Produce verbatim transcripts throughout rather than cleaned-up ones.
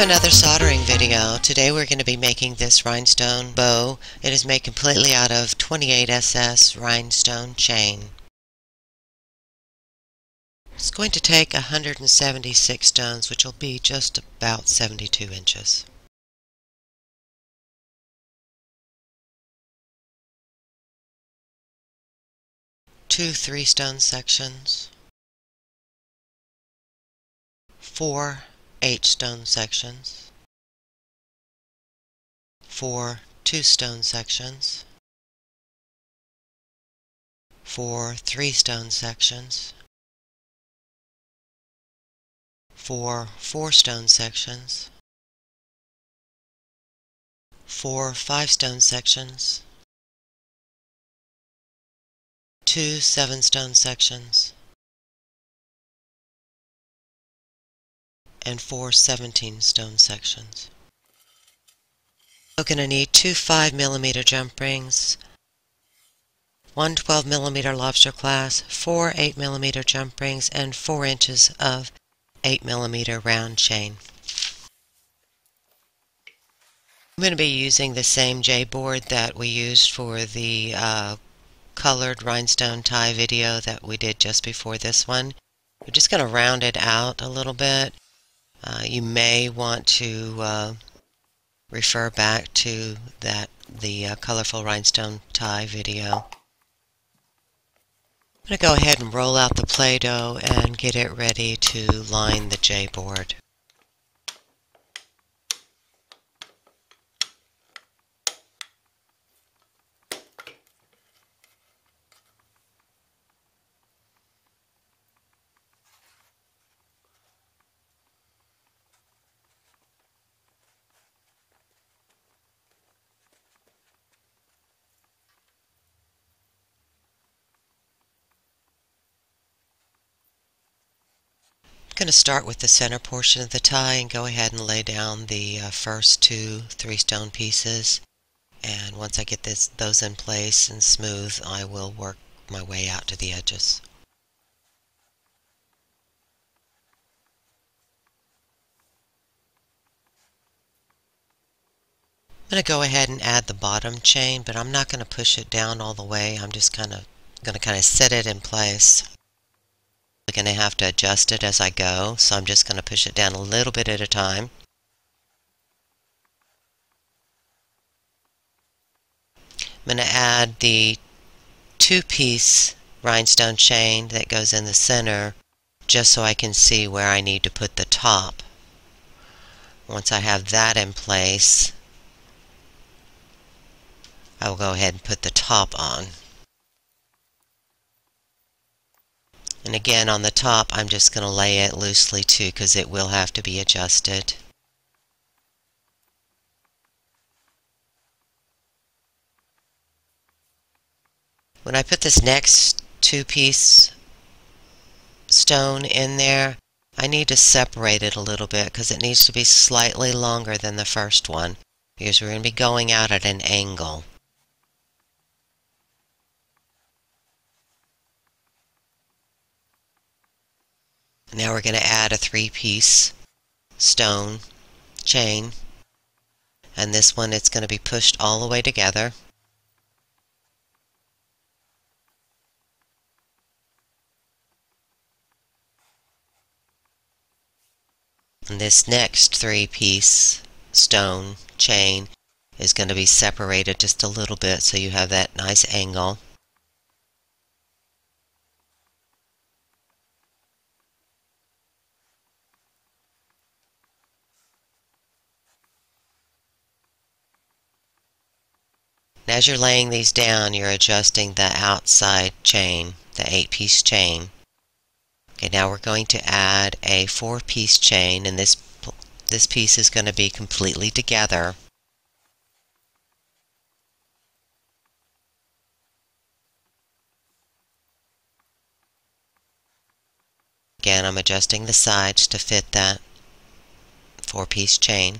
to another soldering video. Today we're going to be making this rhinestone bow. It is made completely out of twenty-eight S S rhinestone chain. It's going to take one hundred seventy-six stones, which will be just about seventy-two inches. Two three stone sections, four eight stone sections, four two stone sections, four three stone sections, four four stone sections, four five stone sections, two seven stone sections, and four seventeen stone sections. We're going to need two five millimeter jump rings, one twelve millimeter lobster class, four eight millimeter jump rings, and four inches of eight millimeter round chain. I'm going to be using the same J board that we used for the uh, colored rhinestone tie video that we did just before this one. We're just going to round it out a little bit. Uh, you may want to uh, refer back to that the uh, colorful rhinestone tie video. I'm going to go ahead and roll out the Play-Doh and get it ready to line the J board. I'm going to start with the center portion of the tie and go ahead and lay down the uh, first two three stone pieces, and once I get this those in place and smooth, I will work my way out to the edges. I'm going to go ahead and add the bottom chain, but I'm not going to push it down all the way. I'm just kind of going to kind of set it in place. Going to have to adjust it as I go, so I'm just going to push it down a little bit at a time. I'm going to add the two-piece rhinestone chain that goes in the center, just so I can see where I need to put the top. Once I have that in place, I will go ahead and put the top on. And again, on the top, I'm just going to lay it loosely too, because it will have to be adjusted. When I put this next two-piece stone in there, I need to separate it a little bit because it needs to be slightly longer than the first one, because we're going to be going out at an angle. Now we're going to add a three-piece stone chain, and this one it's going to be pushed all the way together. And this next three-piece stone chain is going to be separated just a little bit so you have that nice angle. As you're laying these down, you're adjusting the outside chain, the eight-piece chain. Okay, now we're going to add a four-piece chain, and this this piece is going to be completely together. Again, I'm adjusting the sides to fit that four-piece chain.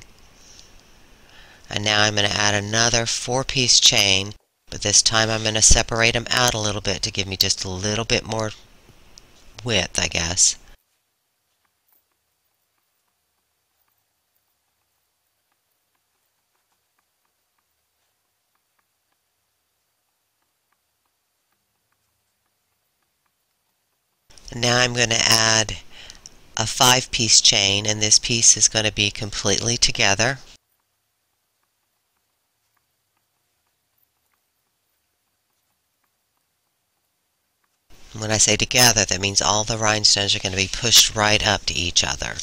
And now I'm going to add another four-piece chain, but this time I'm going to separate them out a little bit to give me just a little bit more width, I guess. Now I'm going to add a five piece chain, and this piece is going to be completely together. When I say together, that means all the rhinestones are going to be pushed right up to each other.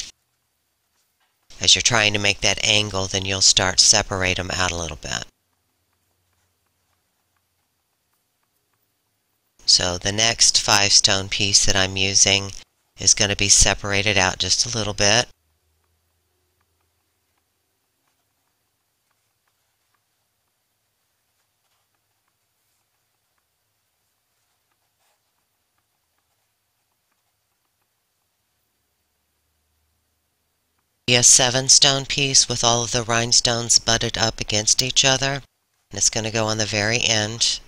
As you're trying to make that angle, then you'll start to separate them out a little bit. So the next five stone piece that I'm using is going to be separated out just a little bit. A seven stone piece with all of the rhinestones butted up against each other, and it's going to go on the very end.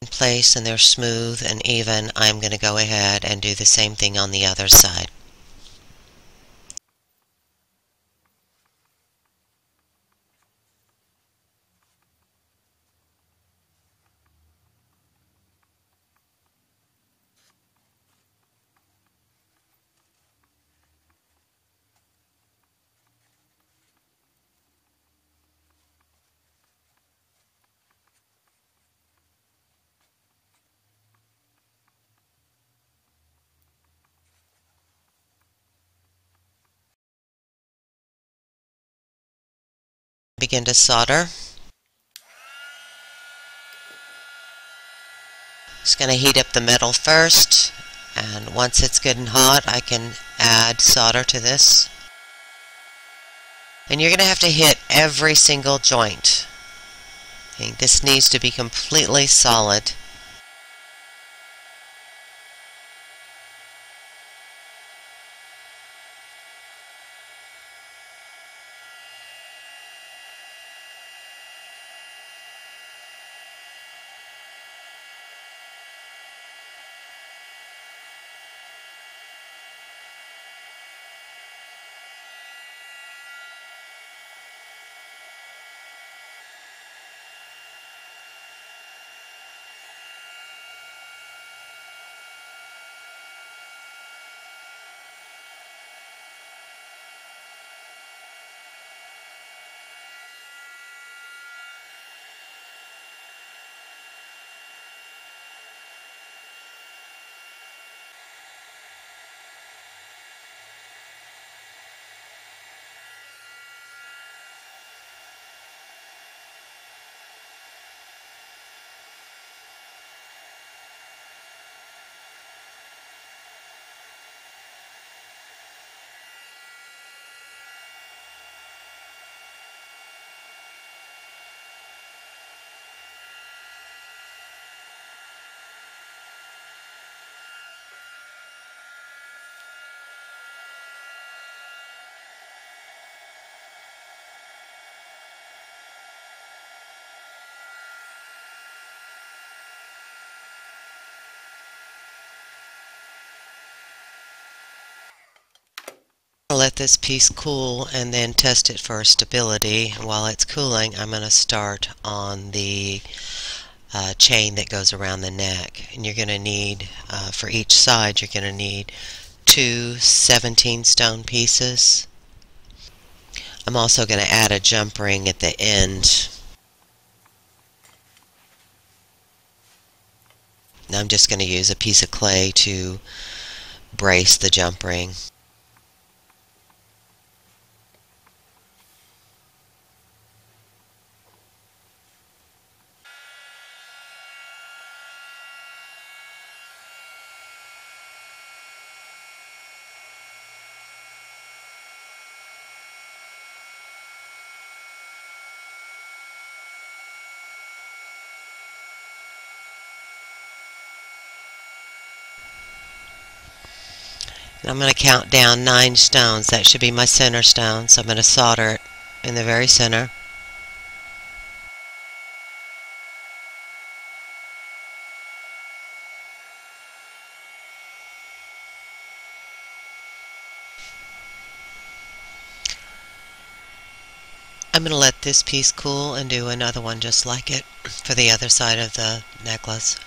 In place, and they're smooth and even. I'm going to go ahead and do the same thing on the other side. Begin to solder. Just going to heat up the metal first, and once it's good and hot, I can add solder to this. And you're going to have to hit every single joint. Okay, this needs to be completely solid. Let this piece cool and then test it for stability. While it's cooling, I'm going to start on the uh, chain that goes around the neck. And you're going to need, uh, for each side, you're going to need two seventeen stone pieces. I'm also going to add a jump ring at the end. And I'm just going to use a piece of clay to brace the jump ring. I'm going to count down nine stones. That should be my center stone, so I'm going to solder it in the very center. I'm going to let this piece cool and do another one just like it for the other side of the necklace.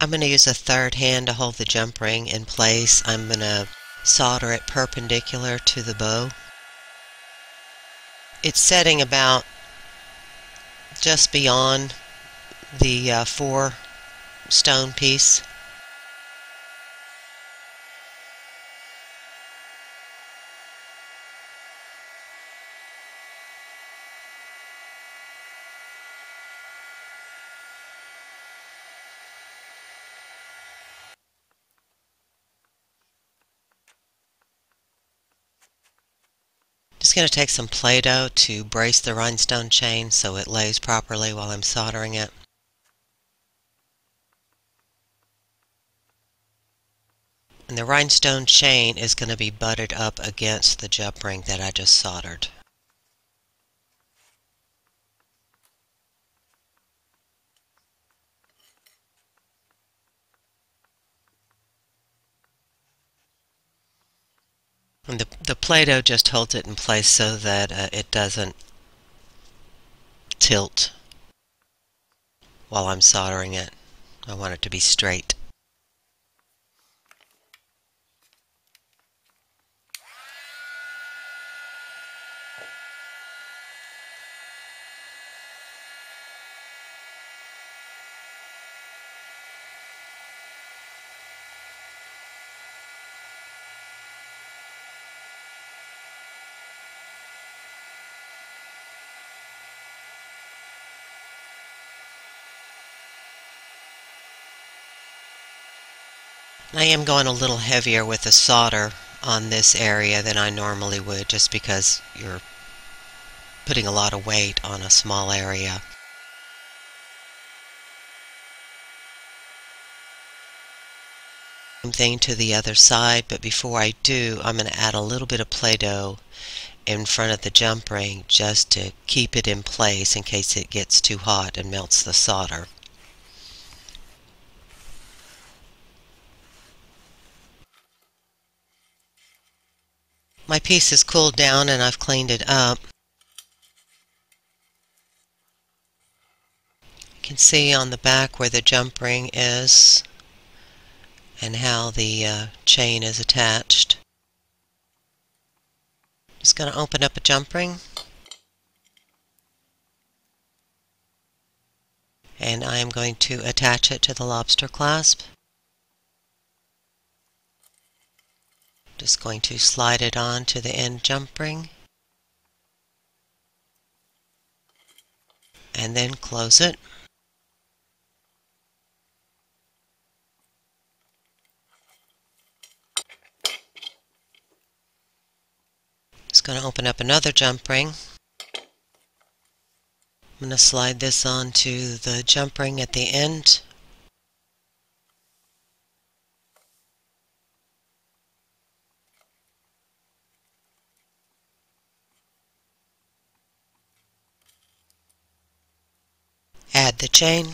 I'm going to use a third hand to hold the jump ring in place. I'm going to solder it perpendicular to the bow. It's setting about just beyond the uh, four stone piece. Just going to take some Play-Doh to brace the rhinestone chain so it lays properly while I'm soldering it. And the rhinestone chain is going to be butted up against the jump ring that I just soldered. And the, the Play-Doh just holds it in place so that uh, it doesn't tilt while I'm soldering it. I want it to be straight. I am going a little heavier with the solder on this area than I normally would, just because you're putting a lot of weight on a small area. Same thing to the other side, but before I do, I'm going to add a little bit of Play-Doh in front of the jump ring just to keep it in place in case it gets too hot and melts the solder. My piece is cooled down and I've cleaned it up. You can see on the back where the jump ring is and how the uh, chain is attached. Just going to open up a jump ring. And I am going to attach it to the lobster clasp. Just going to slide it on to the end jump ring and then close it. Just going to open up another jump ring. I'm going to slide this on to the jump ring at the end. Add the chain.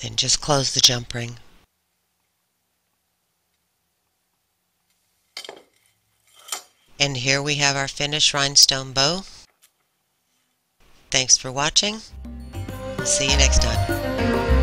Then just close the jump ring. And here we have our finished rhinestone bow. Thanks for watching. See you next time.